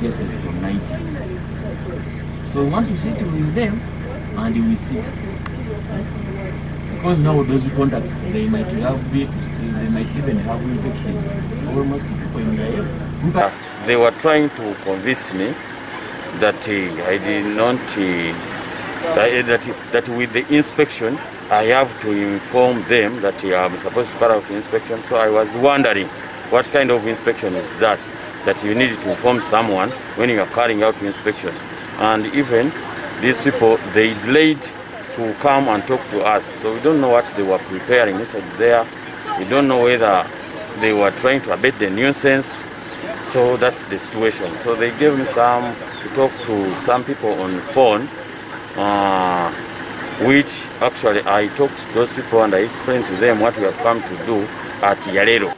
guesses from 90. So we want to sit with them and we sit. Because now those contacts, they might have been, they might even have infection. Almost people in the air. They were trying to convince me that I did not, that with the inspection, I have to inform them that I'm supposed to carry out the inspection. So I was wondering what kind of inspection is that, that you need to inform someone when you are carrying out the inspection. And even these people, they delayed to come and talk to us. So we don't know what they were preparing inside there. We don't know whether they were trying to abate the nuisance. So that's the situation. So they gave me some to talk to some people on the phone, which actually I talked to those people and I explained to them what we have come to do at Yarelo.